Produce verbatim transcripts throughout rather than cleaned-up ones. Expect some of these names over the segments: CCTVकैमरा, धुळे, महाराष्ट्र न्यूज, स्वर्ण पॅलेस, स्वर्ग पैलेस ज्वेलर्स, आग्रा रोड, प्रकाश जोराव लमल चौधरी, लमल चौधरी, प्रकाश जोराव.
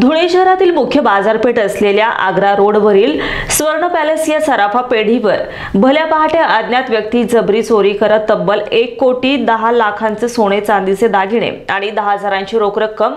धुळे शहरातील मुख्य बाजारपेठ असलेल्या आग्रा रोडवरील स्वर्ण पॅलेस या सराफा पेढीवर भल्या पहाटे अज्ञात व्यक्ती जबरी चोरी करत तब्बल एक कोटी दहा लाखांचे सोने चांदीचे दागिने आणि दहा हजारांची रोख रक्कम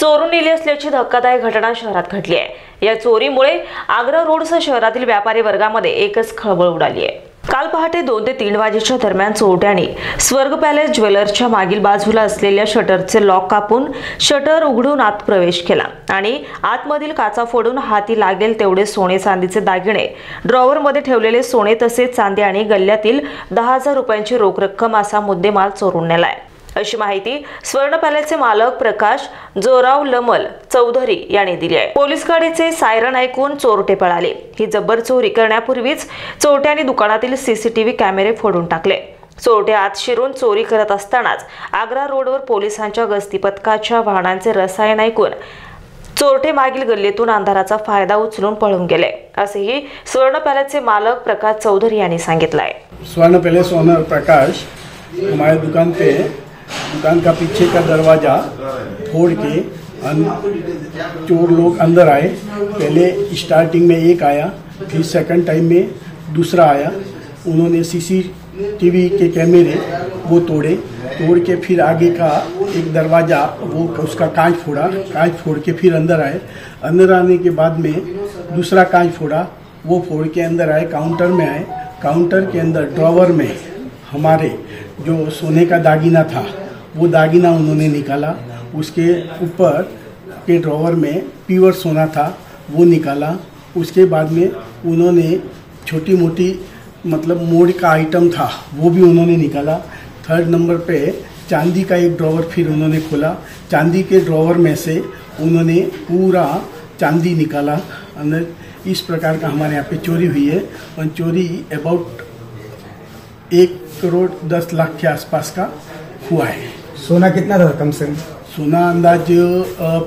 चोरून नेली असल्याची धक्कादायक घटना शहरात घडली आहे। या चोरीमुळे आग्रा रोडसह शहरातील व्यापारी वर्गामध्ये एकच खळबळ उडाली आहे। काल पहाटे दोन ते तीन वाजेच्या दरम्यान चोरट्याने स्वर्ग पैलेस ज्वेलर्सच्या मागील बाजूला असलेल्या शटरचे लॉक कापून शटर उघडून आत प्रवेश केला आणि आतमधील काचा फोडून हाती लागेल तेवढे सोने चांदीचे दागिने, ड्रॉवरमध्ये ठेवलेले सोने तसेच चांदी आणि गल्ल्यातील दहा हजार रुपयांची रोख रक्कम असा मुद्देमाल चोरून नेलाय, अशी माहिती स्वर्ण पॅलेसचे मालक प्रकाश जोराव लमल चौधरी यांनी दिली आहे। पोलीस गाडीचे सायरन ऐकून चोरटे पळाले। ही जबर चोरी करण्यापूर्वीच चोरट्यांनी दुकानातील सीसीटीव्ही कॅमेरे फोडून टाकले। चोरटे आत शिरून चोरी करत असतानाच आग्रा रोडवर पोलिसांच्या गस्ती पथकाच्या वाहनांचे रसायन ऐकून चोरटे मागील गल्लीतून अंधाराचा फायदा उचलून पळून गेले, असेही स्वर्ण पॅलेसचे मालक प्रकाश चौधरी यांनी सांगितलं आहे। स्वर्ण पॅलेस ओनर प्रकाश हमारे दुकान पे दुकान का पीछे का दरवाज़ा फोड़ के चोर लोग अंदर आए। पहले स्टार्टिंग में एक आया, फिर सेकंड टाइम में दूसरा आया। उन्होंने सीसीटीवी के कैमरे वो तोड़े, तोड़ के फिर आगे का एक दरवाज़ा वो उसका कांच फोड़ा, कांच फोड़ के फिर अंदर आए। अंदर आने के बाद में दूसरा कांच फोड़ा, वो फोड़ के अंदर आए, काउंटर में आए। काउंटर के अंदर ड्रॉवर में हमारे जो सोने का दागीना था वो दागीना उन्होंने निकाला, उसके ऊपर के ड्रॉवर में प्योर सोना था वो निकाला। उसके बाद में उन्होंने छोटी मोटी मतलब मोड़ का आइटम था वो भी उन्होंने निकाला। थर्ड नंबर पे चांदी का एक ड्रॉवर फिर उन्होंने खोला, चांदी के ड्रॉवर में से उन्होंने पूरा चांदी निकाला अंदर। इस प्रकार का हमारे यहाँ पे चोरी हुई है और चोरी अबाउट एक करोड़ दस लाख के आसपास का हुआ है। सोना कितना था कम से कम? सोना अंदाज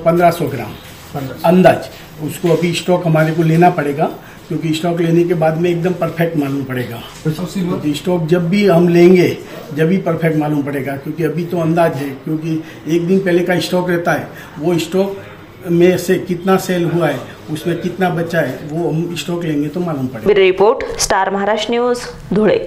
पंद्रह सौ ग्राम अंदाज। उसको अभी स्टॉक हमारे को लेना पड़ेगा क्योंकि स्टॉक लेने के बाद में एकदम परफेक्ट मालूम पड़ेगा। तो स्टॉक जब भी हम लेंगे जब भी परफेक्ट मालूम पड़ेगा, क्योंकि अभी तो अंदाज है, क्योंकि एक दिन पहले का स्टॉक रहता है। वो स्टॉक में से कितना सेल हुआ है, उसमें कितना बचा है, वो हम स्टॉक लेंगे तो मालूम पड़ेगा। Report star महाराष्ट्र न्यूज धुळे।